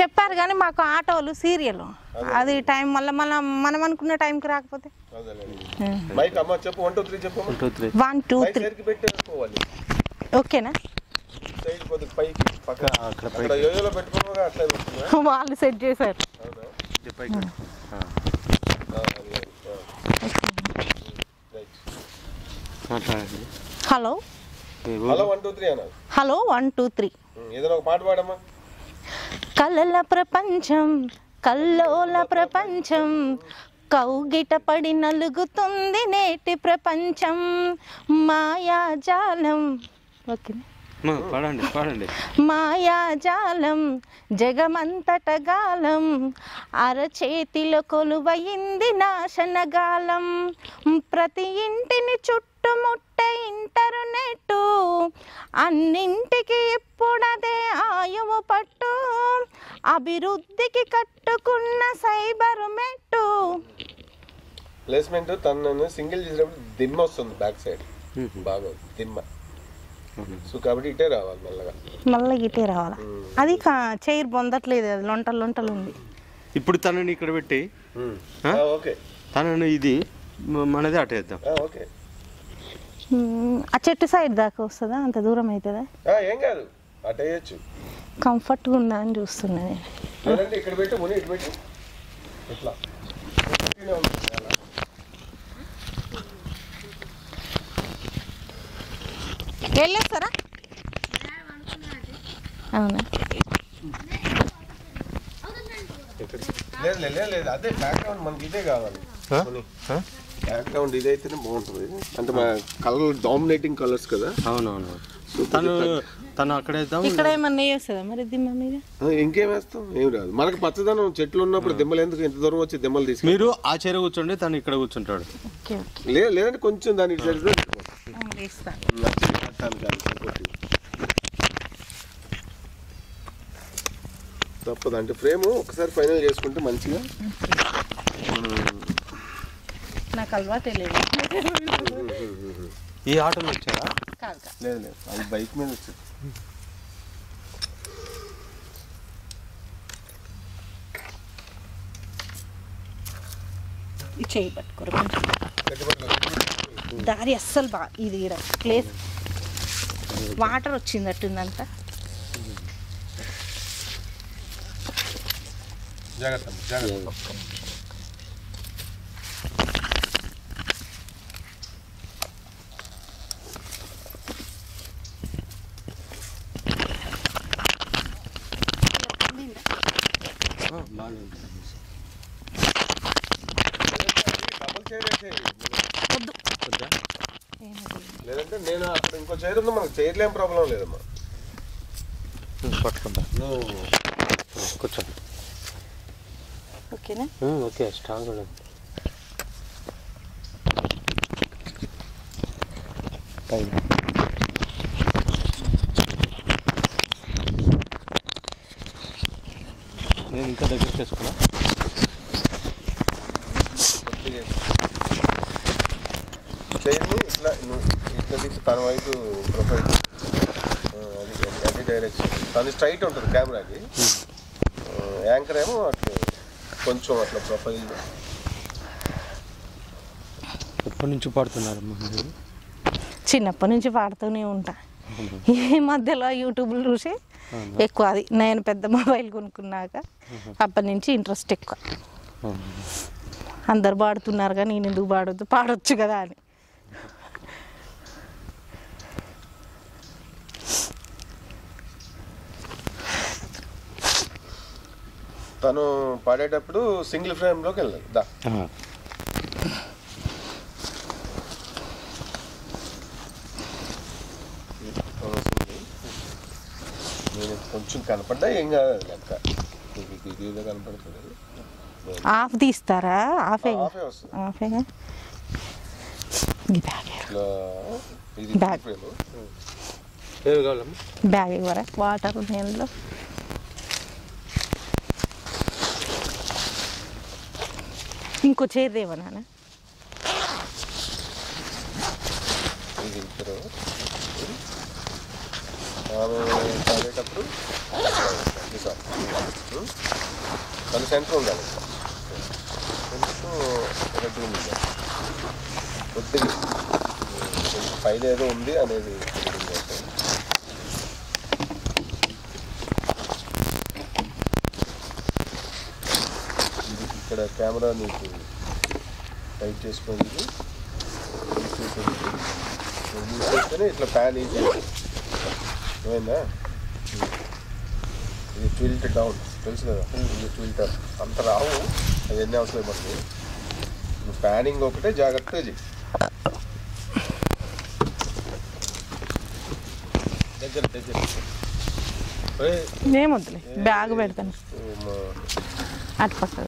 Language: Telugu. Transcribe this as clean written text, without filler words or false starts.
చెప్పారు కానీ మాకు ఆటోలు సీరియల్ అది టైం మళ్ళీ మనం అనుకున్న టైంకి రాకపోతే 1 2 3 ఓకేనా వాళ్ళు సెట్ చేశారు హలో హలో 1 2 3 అన్న హలో 1 2 3 ఏదో ఒక పాట పాడమ్మా కల్లోల ప్రపంచం కౌగిట పడి నలుగుతుంది నేటి ప్రపంచం మాయాజాలం ఓకేనా పాడండి పాడండి మాయాజాలం జగమంతటగాలం అరచేతిలో కొలువయింది నాశనగాలం ప్రతి ఇంటిని చుట్టుముట్టే ఇంటర్నెట్టు అన్నింటికి ఇప్పుడదే ఆయువు పట్టు అభివృద్ధికి కట్టుకున్న సైబర్ మెట్టు ప్లేస్మెంట్ తనను సింగిల్ చేసినప్పుడు దిమ్మ వస్తుంది బ్యాక్ సైడ్ బాగా దిమ్మ మళ్ళీ ఇటే రావాలి అది చైర్ పొందట్లేదు అది లొంటలు లొంటలు ఉంది ఇప్పుడు తనని ఇక్కడ పెట్టి తనను ఇది మనది అటేద్దాం ఆ చెట్టు సైడ్ దాకా వస్తుందా అంత దూరం అవుతుందా ఏం కాదు అటేయచ్చు కంఫర్ట్గా ఉందా అని చూస్తున్నా వెళ్ళేస్తారా అవునా అదే బ్యాక్గ్రౌండ్ మనకి ఇదే కావాలి బ్యాక్గ్రౌండ్ ఇదైతేనే బాగుంటుంది అంటే మన కలర్ డామినేటింగ్ కలర్స్ కదా అవునవును తను తను అక్కడేద్దాం ఇక్కడ ఏమన్నా వేస్తుందా మరి దిమ్మ మీద ఇంకేం వేస్తాం ఏం రాదు మనకు పచ్చదనం చెట్లు ఉన్నప్పుడు దిమ్మలు ఎందుకు ఎంత దూరం వచ్చి దిమ్మలు తీసుకు మీరు ఆ చీర కూర్చోండి తను ఇక్కడ కూర్చుంటాడు లేదంటే కొంచెం దాని ఇట్లా తప్పదు అంటే ఫ్రేమ్ ఒకసారి ఫైనల్ చేసుకుంటే మంచిగా నాకు అలవాటే లేదు ఈ ఆటోలో వచ్చారా లేదు లేదు అది బైక్ మీద వచ్చారు చేయి పట్టుకోరు దారి అస్సలు బాగా ఇది ప్లేస్ వాటర్ వచ్చింది అట్టుందంతా లేదంటే నేను అక్కడ ఇంకో చైర్ ఉంది మనకు చైర్లో ఏం ప్రాబ్లం లేదమ్మా పట్టుకుంటా కూర్చోండి ఓకేనా ఓకే స్ట్రాంగ్ నేను ఇంకా దగ్గర చేసుకున్నా ఇట్లా ఇట్లా తీసి తన వైపు ప్రొఫైల్ అది డైరెక్షన్ తను స్ట్రైట్ ఉంటుంది కెమెరాకి యాంకర్ ఏమో అట్లా కొంచెం అట్లా ప్రొఫైల్ ఎప్పటి నుంచి పాడుతున్నారు చిన్నప్పటి నుంచి పాడుతూనే ఉంటా ఈ మధ్యలో యూట్యూబ్లు చూసి ఎక్కువ అది నేను పెద్ద మొబైల్ కొనుక్కున్నాక అప్పటి నుంచి ఇంట్రెస్ట్ ఎక్కువ అందరు పాడుతున్నారు కానీ నేను ఎందుకు పాడొద్దు పాడొచ్చు కదా అని తను పాడేటప్పుడు సింగిల్ ఫ్రేమ్లోకి వెళ్ళాలి దా నేను కొంచెం కనపడ్డా ఏం కాదు లెక్క ఇదిగా కనపడుతుంది ఆఫ్ తీస్తారా ఆఫే ఆఫేగా బ్యాగ్ బ్యాగ్ ఇవ్వరా వాటర్ నీళ్ళు ఇంకో చేద్దేవా నాన్న target up to this one. Central damage. So, I do need camera needs to tight chest for you. It's a pan easy. You tilt it down. You tilt up. I'm also panning over the Jagataj. Name of the bag.